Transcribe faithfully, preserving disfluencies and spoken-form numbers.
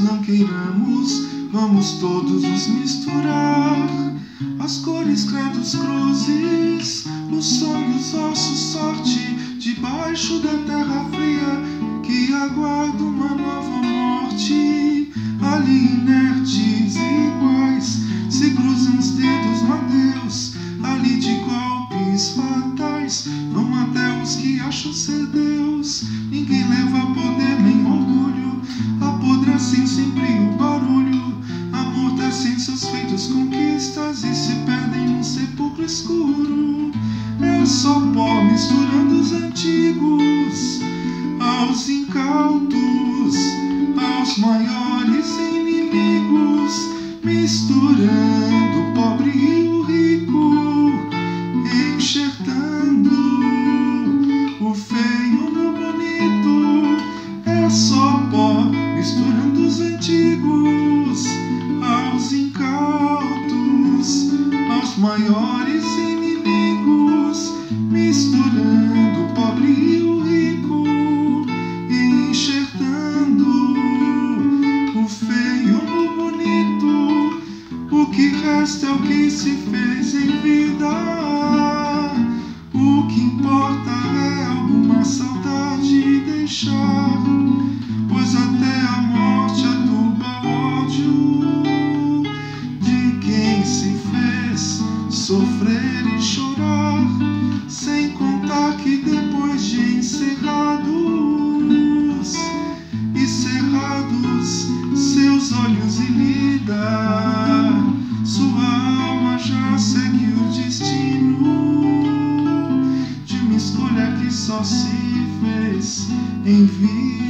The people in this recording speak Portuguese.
não queiramos, vamos todos nos misturar. As cores, credos, cruzes, os sonhos, ossos, sorte, debaixo da terra fria que aguarda uma nova morte. Ali inertes iguais se cruzam os dedos, madeus, ali de golpes fatais vão até os que acham ser Deus. Ninguém leva poder nem orgulho, apodrecem sempre o barulho, amortecem seus feitos, conquistas e se perdem num sepulcro escuro. Eu sou pó misturando os antigos aos incautos, aos maiores inimigos, misturando o pobre e o rico, enxertando o feio no bonito. É só pó misturando os antigos aos incautos, aos maiores inimigos, misturando o pobre e o rico, enxertando o feio no bonito. O que resta é o que se fez em vida, o que importa é alguma saudade deixar, pois até a morte aduba ódio de quem se fez sofrer e chorar, sem contar que depois de encerrados e cerrados seus olhos e lida, sua alma já segue o destino de uma escolha que só se fez em vida.